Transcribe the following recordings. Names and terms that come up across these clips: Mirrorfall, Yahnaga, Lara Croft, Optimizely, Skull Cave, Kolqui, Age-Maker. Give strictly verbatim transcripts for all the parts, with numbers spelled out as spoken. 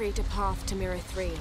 create a path to Mirror three.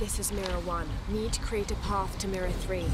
This is Mirror one. Need to create a path to Mirror three.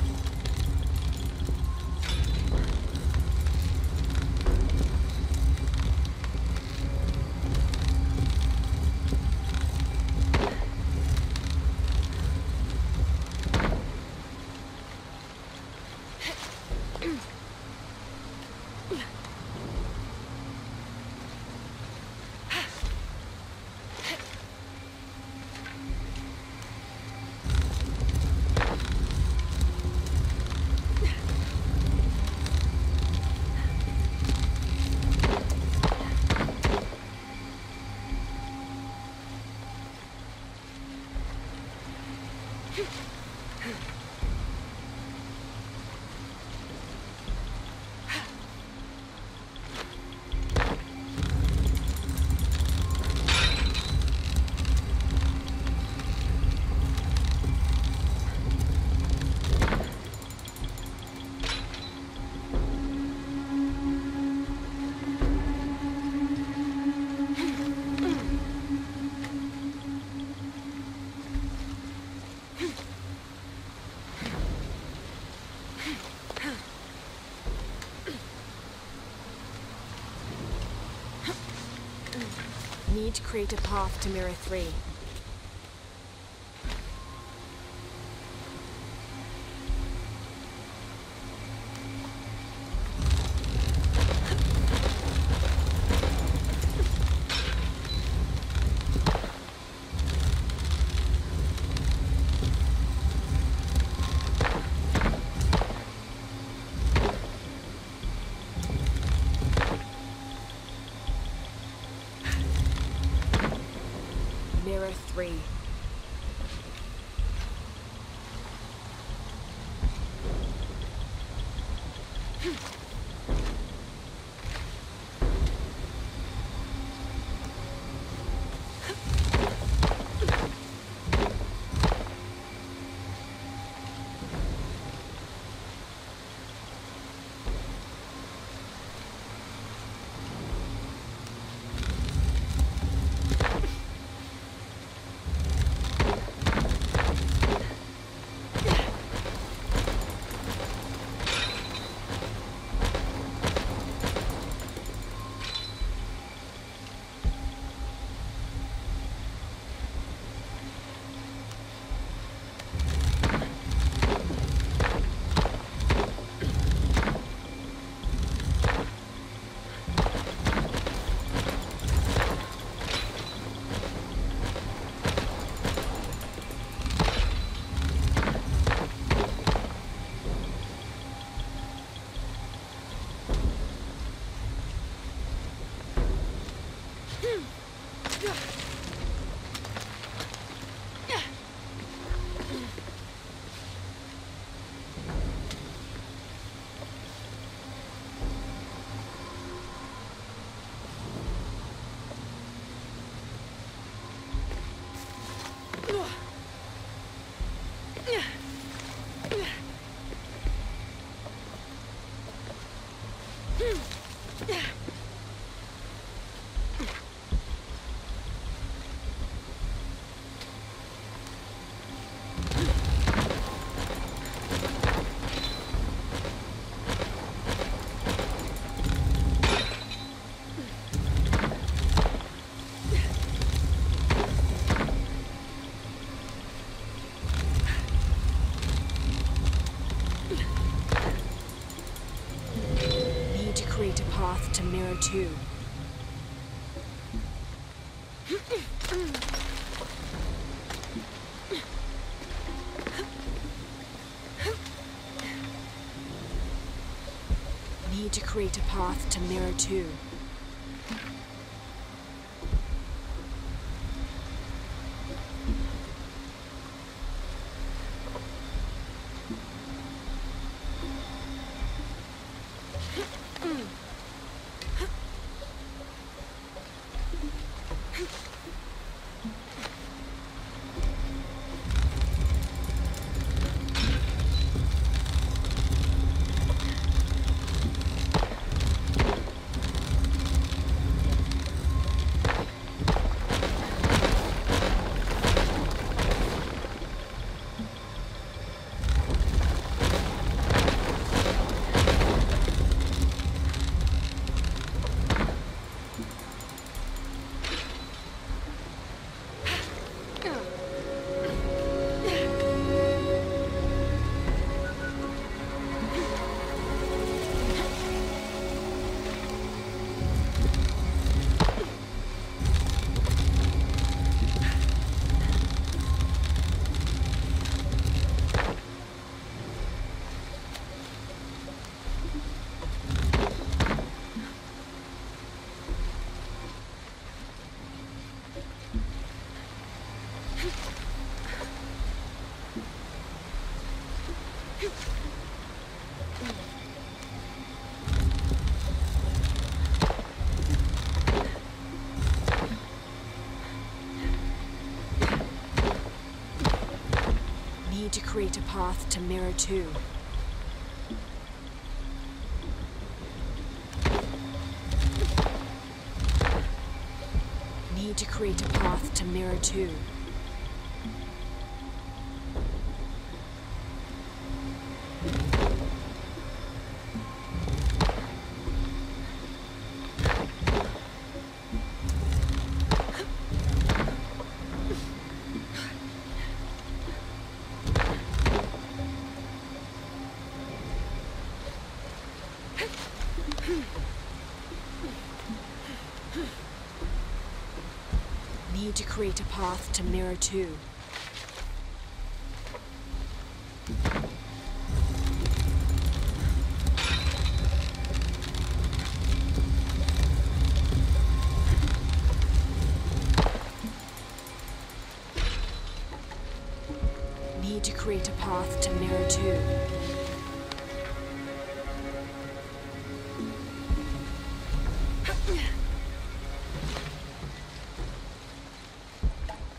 Need to create a path to Mirror three. Mirror three. To Mirror two. Need to create a path to Mirror two. create a path to Mirror two. Need to create a path to Mirror two. To create a path to Mirror two. Need to create a path to Mirror two.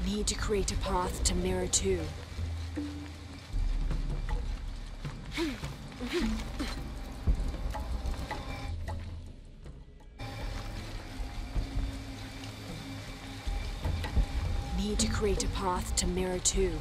Need to create a path to Mirror two. Need to create a path to Mirror two.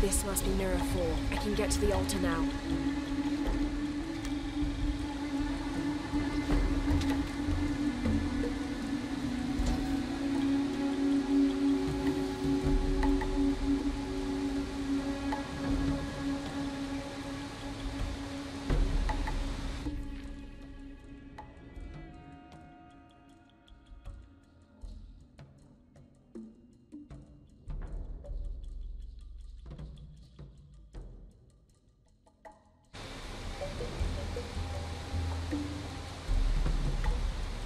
This must be Mirrorfall. I can get to the altar now.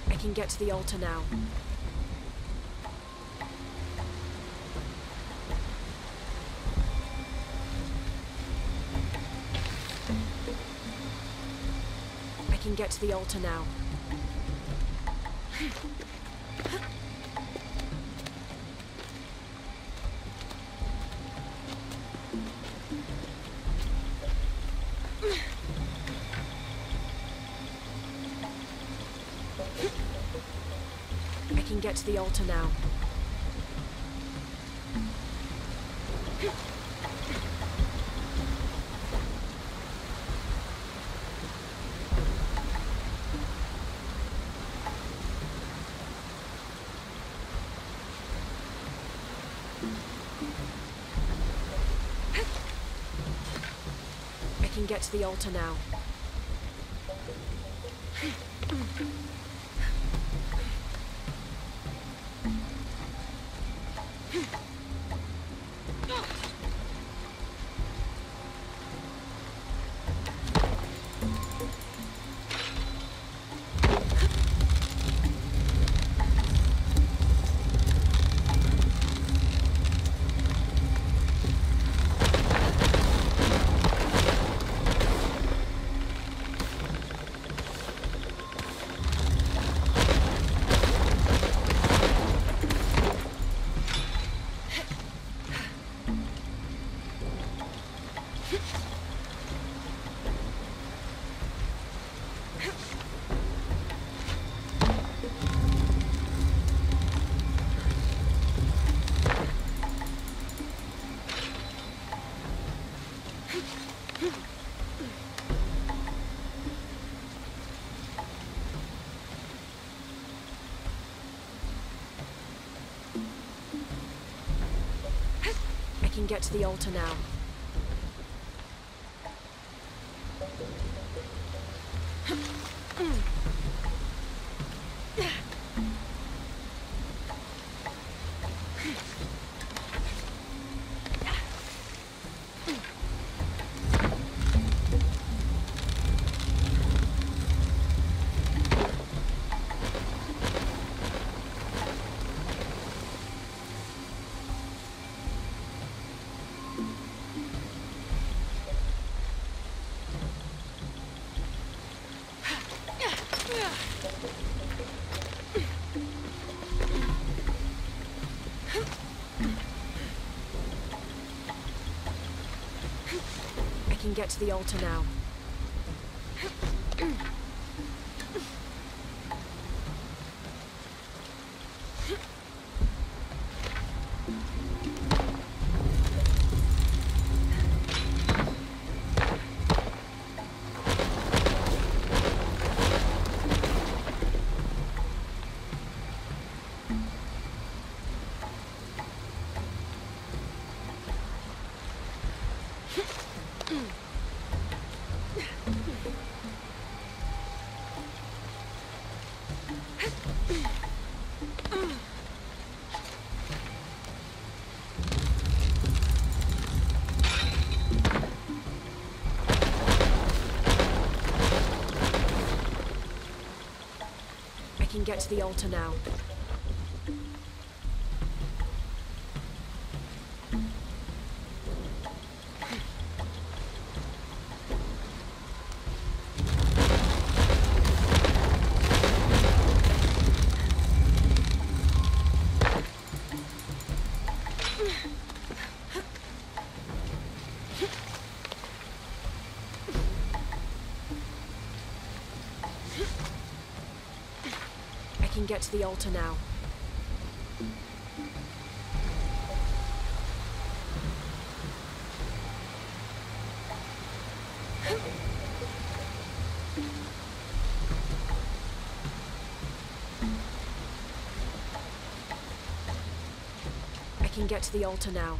I can get to the altar now. I can get to the altar now. I can get to the altar now. I can get to the altar now. I can get to the altar now. get to the altar now. Get to the altar now. Get to the altar now. I can get to the altar now.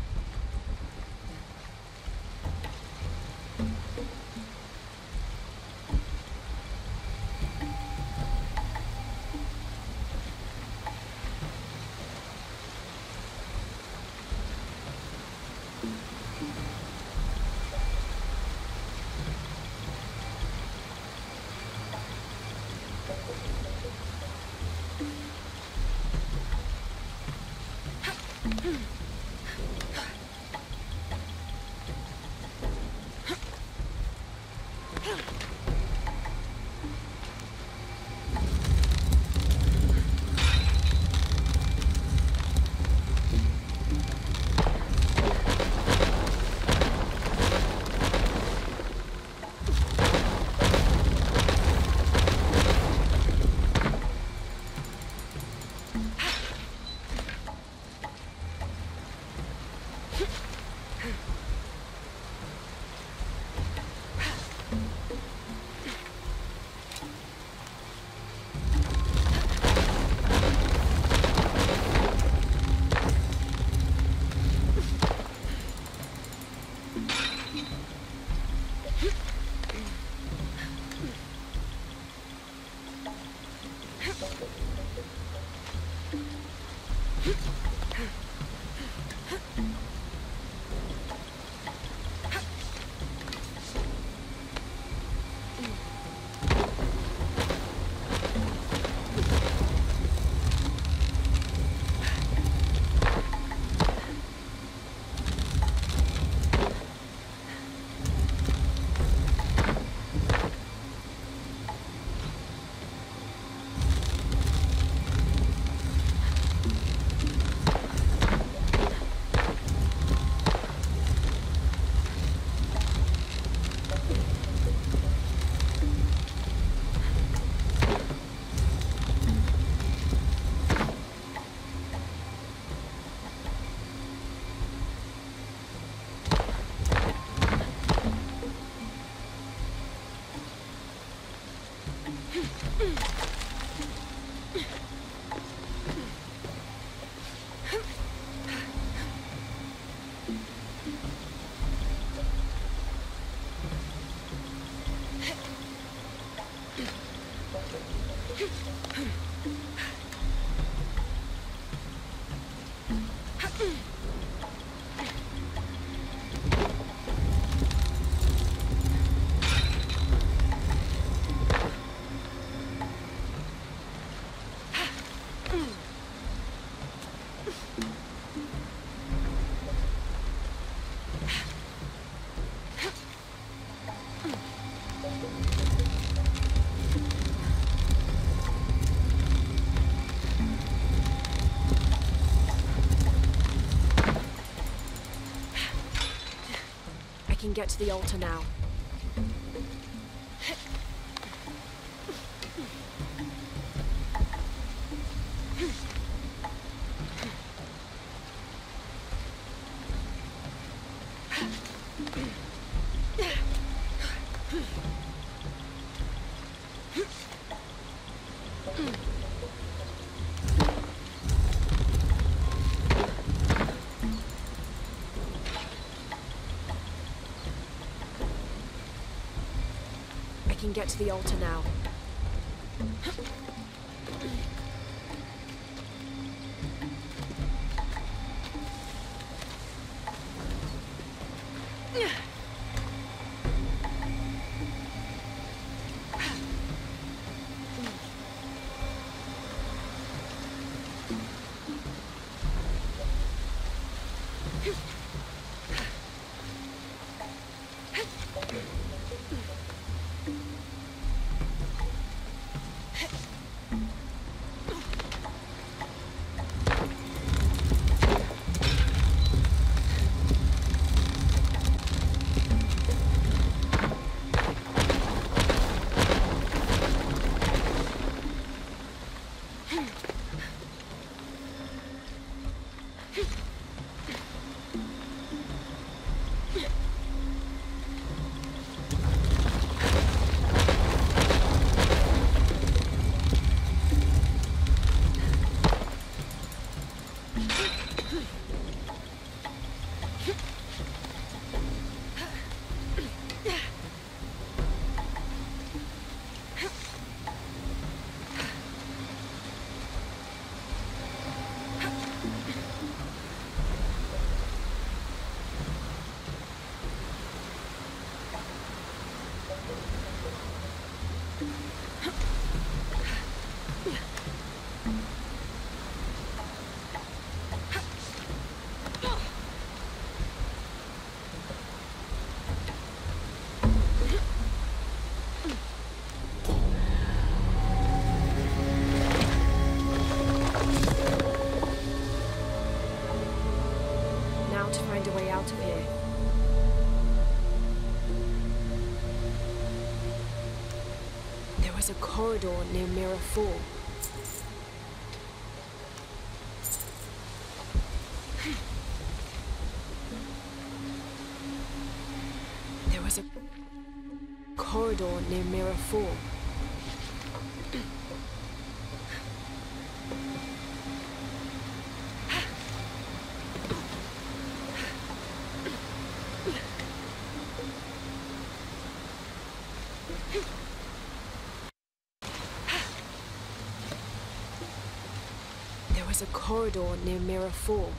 Get to the altar now. can get to the altar now. A corridor near Mirrorfall. There was a corridor near Mirrorfall. There's a corridor near Mirrorfall.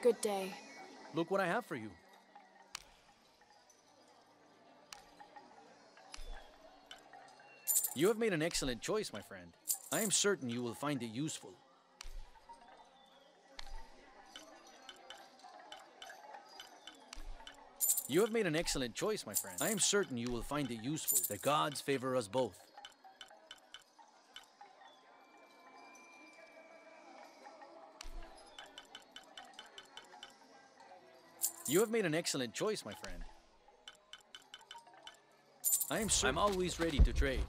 Good day. Look what I have for you. You have made an excellent choice, my friend. I am certain you will find it useful. You have made an excellent choice, my friend. I am certain you will find it useful. The gods favor us both. You have made an excellent choice, my friend. I am sure I'm always ready to trade.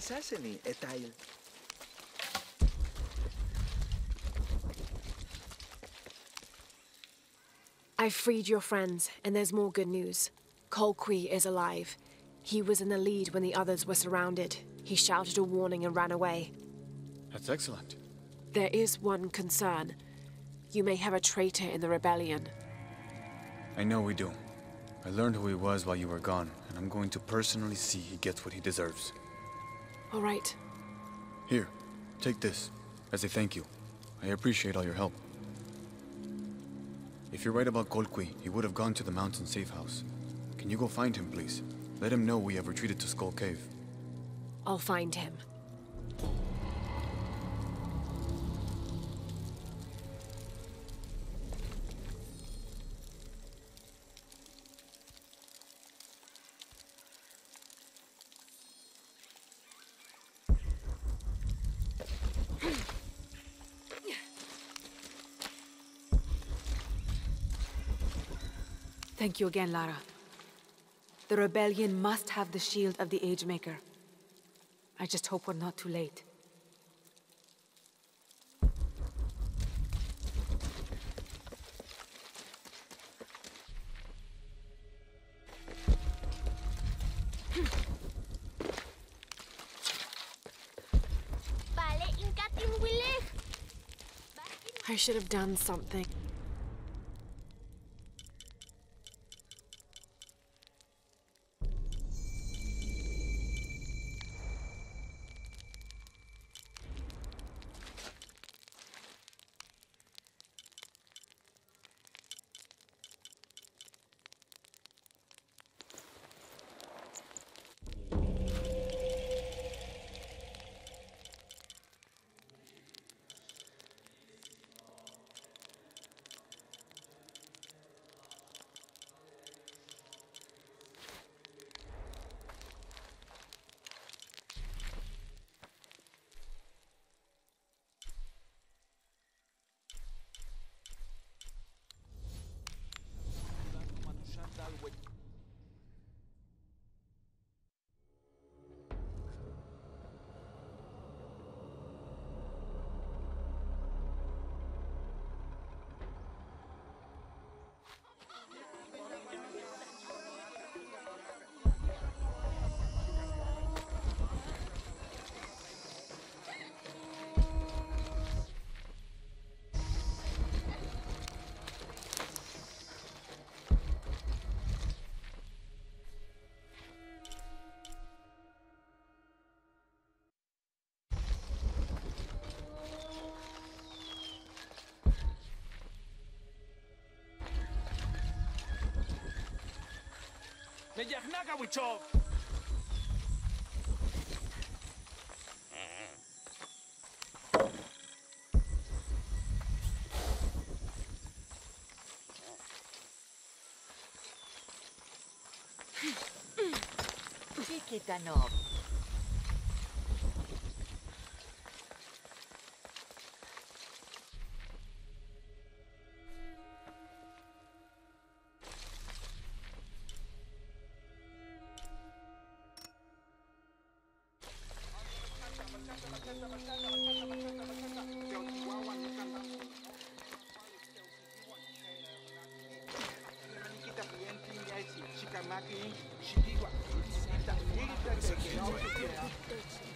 Sesame, a tile. I freed your friends, and there's more good news. Kolqui is alive. He was in the lead when the others were surrounded. He shouted a warning and ran away. That's excellent. There is one concern. You may have a traitor in the rebellion. I know we do. I learned who he was while you were gone, and I'm going to personally see he gets what he deserves. All right. Here, take this as a thank you. I appreciate all your help. If you're right about Kolqui, he would have gone to the mountain safe house. Can you go find him, please? Let him know we have retreated to Skull Cave. I'll find him. Thank you again, Lara. The rebellion must have the shield of the Age-Maker. I just hope we're not too late. I should have done something. Yahnaga we talk. Chiquitano. Chikamaki, Chikiwa, that